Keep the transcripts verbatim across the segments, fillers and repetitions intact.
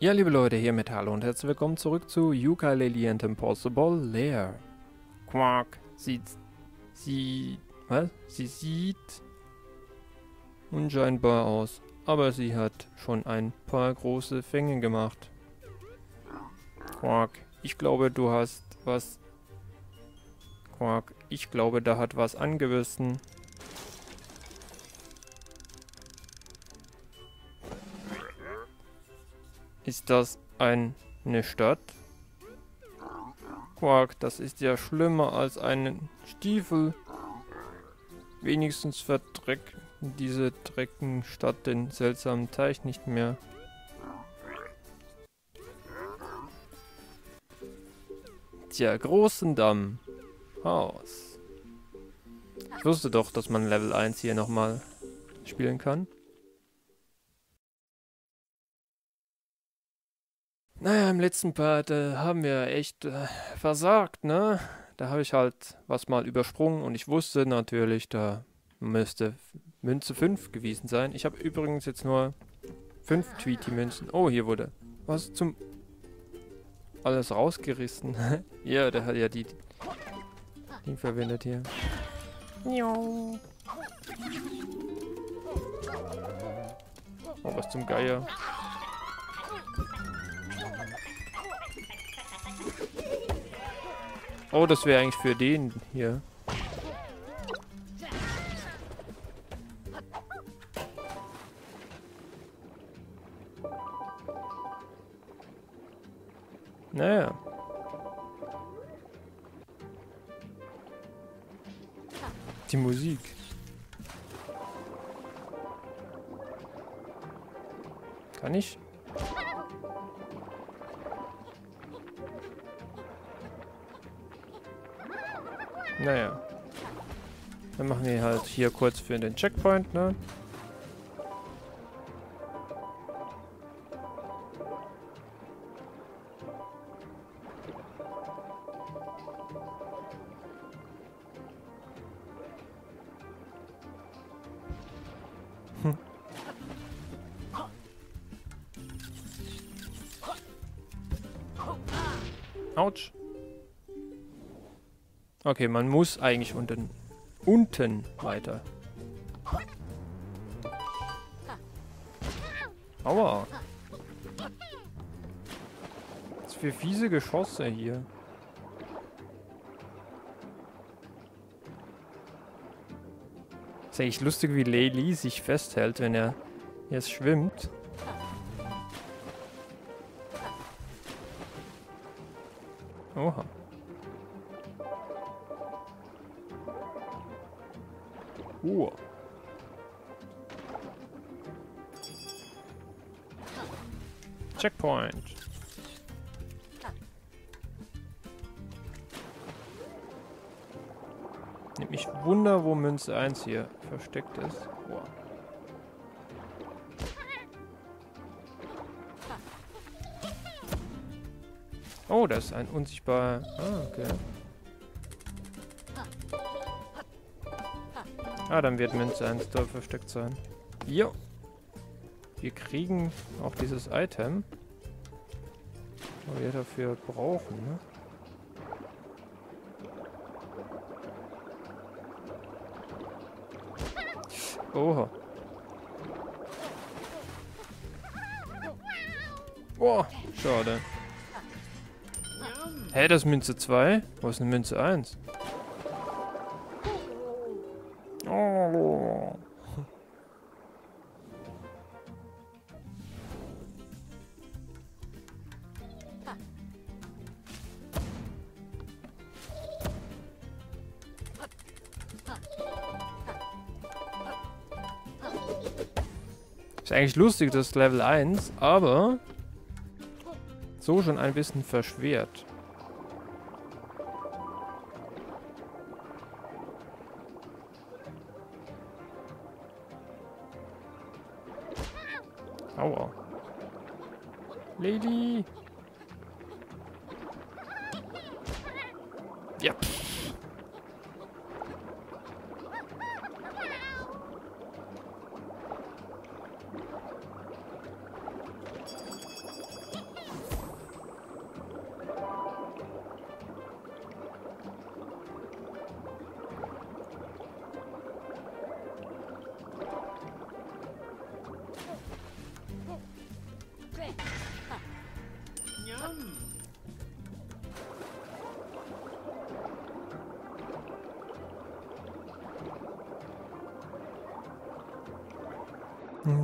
Ja, liebe Leute, hiermit hallo und herzlich willkommen zurück zu Yooka-Laylee and the Impossible Lair. Quark sieht... sie... was? Sie sieht... unscheinbar aus, aber sie hat schon ein paar große Fänge gemacht. Quark, ich glaube, du hast was... Quark, ich glaube, da hat was angebissen. Ist das ein, eine Stadt? Quark, das ist ja schlimmer als einen Stiefel. Wenigstens verdreckt diese drecken Stadt den seltsamen Teich nicht mehr. Tja, großen Damm. Haus. Ich wusste doch, dass man Level eins hier nochmal spielen kann. Naja, im letzten Part äh, haben wir echt äh, versagt, ne? Da habe ich halt was mal übersprungen und ich wusste natürlich, da müsste Münze fünf gewesen sein. Ich habe übrigens jetzt nur fünf Tweety-Münzen. Oh, hier wurde was zum... alles rausgerissen. Ja, der hat ja die... Ding verwendet hier. Oh, was zum Geier. Oh, das wäre eigentlich für den hier. Naja. Die Musik. Kann ich? Naja. Dann machen wir halt hier kurz für den Checkpoint, ne? Hm. Autsch. Okay, man muss eigentlich unten, unten weiter. Aua. Was für fiese Geschosse hier. Ist eigentlich lustig, wie Laylee sich festhält, wenn er jetzt schwimmt. Oha. Oh. Checkpoint. Nimmt mich Wunder, wo Münze eins hier versteckt ist. Oh. Oh, das ist ein unsichtbarer... Ah, okay. Ah, dann wird Münze eins da versteckt sein. Jo. Wir kriegen auch dieses Item, was wir dafür brauchen, ne? Oha. Boah, schade. Hä, hey, das ist Münze zwei? Wo ist denn Münze eins? Ist eigentlich lustig, das Level eins, aber so schon ein bisschen verschwert. Aua. Lady! Ja.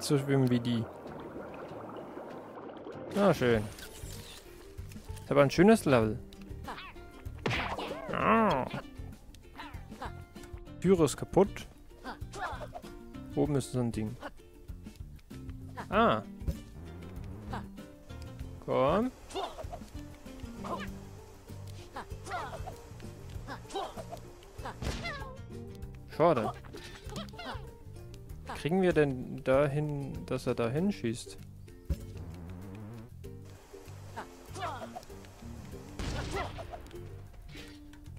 So schwimmen wie die. Ah, schön. Das ist aber ein schönes Level. Ah. Die Türe ist kaputt. Oben ist so ein Ding. Ah. Komm. Schade. Kriegen wir denn dahin, dass er da hinschießt?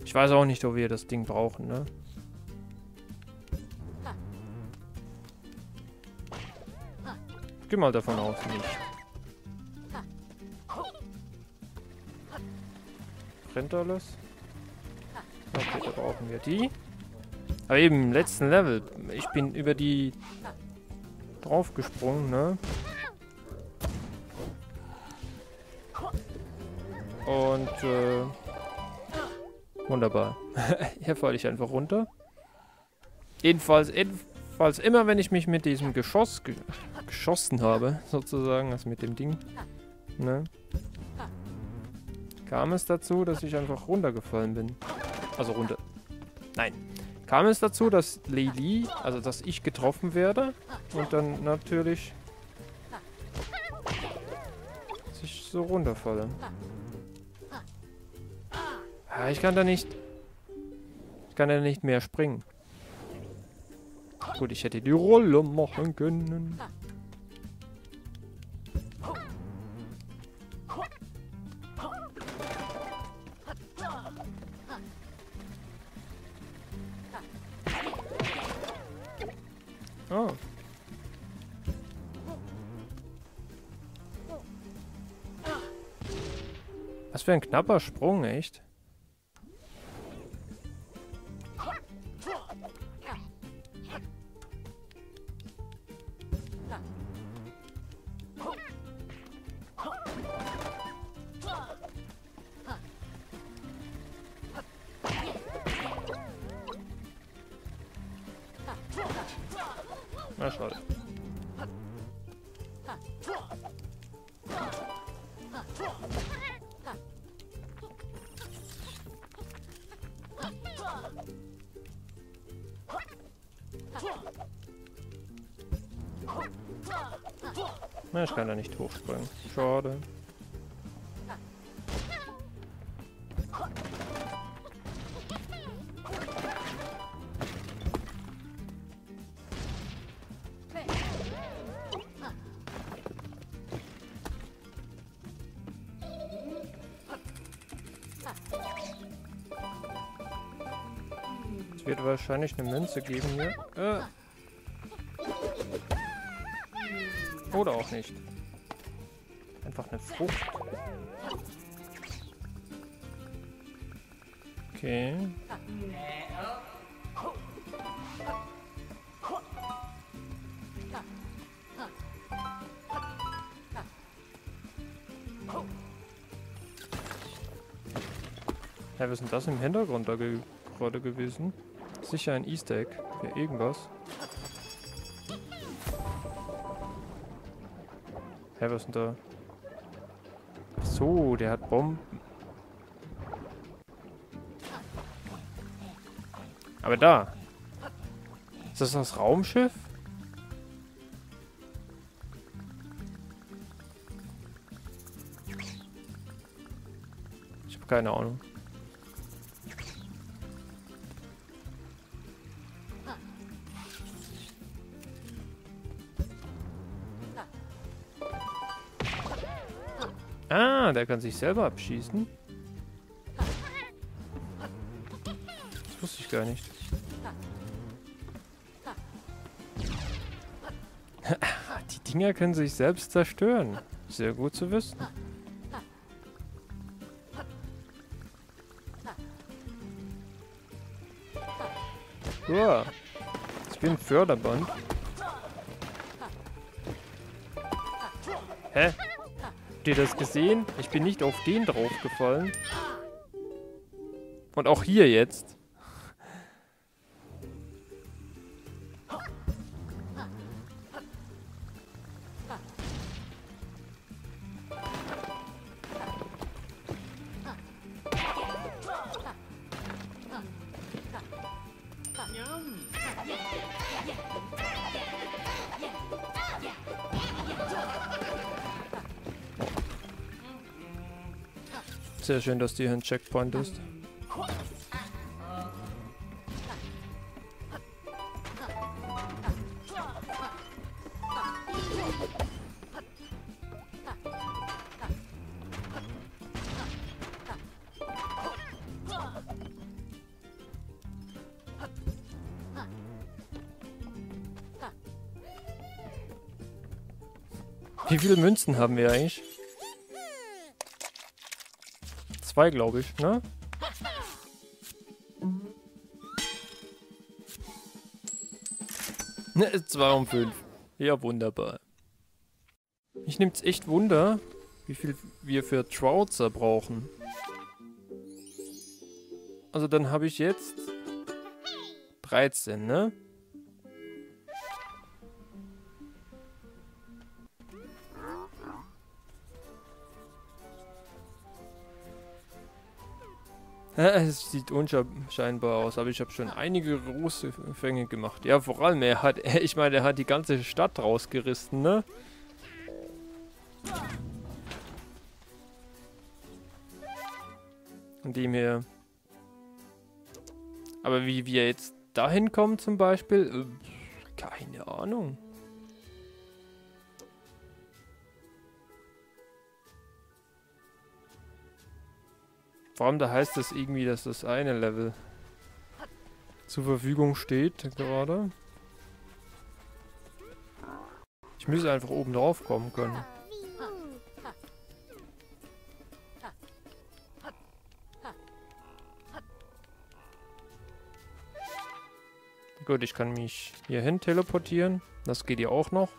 Ich weiß auch nicht, ob wir das Ding brauchen, ne? Ich geh mal davon aus, nicht. Brennt alles? Okay, da brauchen wir die. Aber eben, im letzten Level. Ich bin über die draufgesprungen, ne? Und, äh... wunderbar. Hier falle ich einfach runter. Jedenfalls, jedenfalls immer, wenn ich mich mit diesem Geschoss ge geschossen habe, sozusagen, also mit dem Ding, ne? Kam es dazu, dass ich einfach runtergefallen bin. Also runter. Nein. Kam es dazu, dass Laylee, also dass ich getroffen werde und dann natürlich dass ich so runterfalle. Ja, ich kann da nicht, ich kann da nicht mehr springen. Gut, ich hätte die Rolle machen können. Oh. Was für ein knapper Sprung, echt? Na, schade. Na, ich kann da nicht hochspringen. Schade. Es wird wahrscheinlich eine Münze geben hier. Äh. Oder auch nicht. Einfach eine Frucht. Okay. Ja, was ist denn das im Hintergrund da ge gerade gewesen? Sicher ein Easter Egg für irgendwas. Hä, was ist denn da? Ach so, der hat Bomben. Aber da. Ist das das Raumschiff? Ich habe keine Ahnung. Ah, der kann sich selber abschießen. Das wusste ich gar nicht. Die Dinger können sich selbst zerstören. Sehr gut zu wissen. Uah, ich bin ein Förderband. Hä? Habt ihr das gesehen? Ich bin nicht auf den draufgefallen. Und auch hier jetzt. Sehr schön, dass die hier ein Checkpoint ist. Wie viele Münzen haben wir eigentlich? Zwei, glaube ich, ne? Ne, zwei um fünf. Ja, wunderbar. Mich nimmt's echt Wunder, wie viel wir für Troutzer brauchen. Also dann habe ich jetzt dreizehn, ne? Es sieht unscheinbar aus, aber ich habe schon einige große Fänge gemacht. Ja, vor allem, er hat, ich meine, er hat die ganze Stadt rausgerissen, ne? Und dem hier. Aber wie wir jetzt dahin kommen zum Beispiel, keine Ahnung. Warum da heißt das irgendwie, dass das eine Level zur Verfügung steht gerade? Ich müsste einfach oben drauf kommen können. Gut, ich kann mich hierhin teleportieren. Das geht ja auch noch.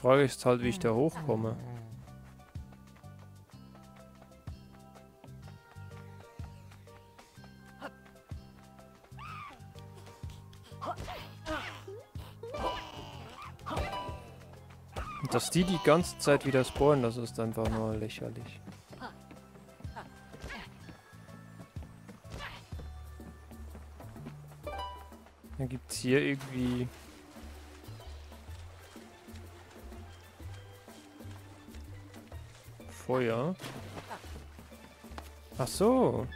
Frage ist halt, wie ich da hochkomme. Und dass die die ganze Zeit wieder spawnen, das ist einfach nur lächerlich. Dann gibt es hier irgendwie... Feuer. Ach so.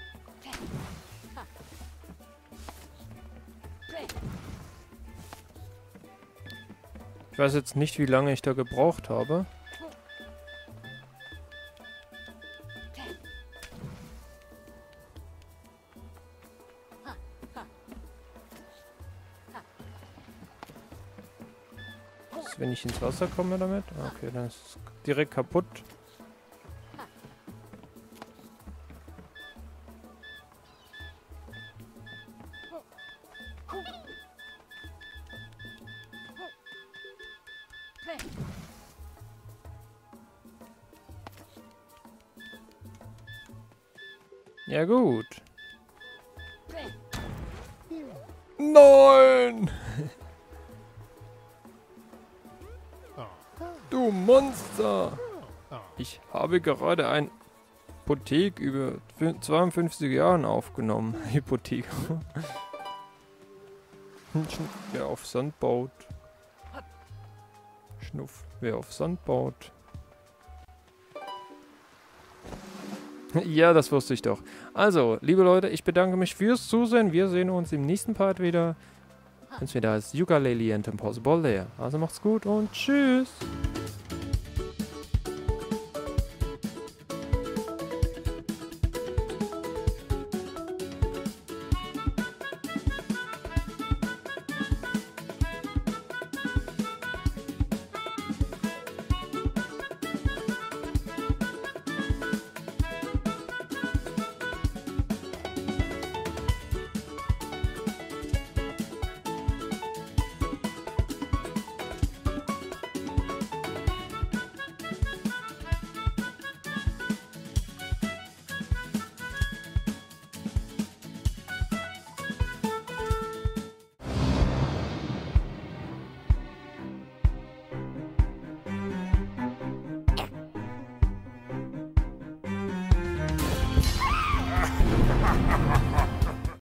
Ich weiß jetzt nicht, wie lange ich da gebraucht habe. Ist, wenn ich ins Wasser komme damit? Okay, dann ist es direkt kaputt. Ja gut. Nein! Du Monster! Ich habe gerade eine Hypothek über zweiundfünfzig Jahren aufgenommen. Hypothek. Wer auf Sand baut. Schnuff. Wer auf Sand baut. Ja, das wusste ich doch. Also, liebe Leute, ich bedanke mich fürs Zusehen. Wir sehen uns im nächsten Part wieder. Wenn es wieder heißt, Yooka-Laylee and the Impossible Lair. Also macht's gut und tschüss.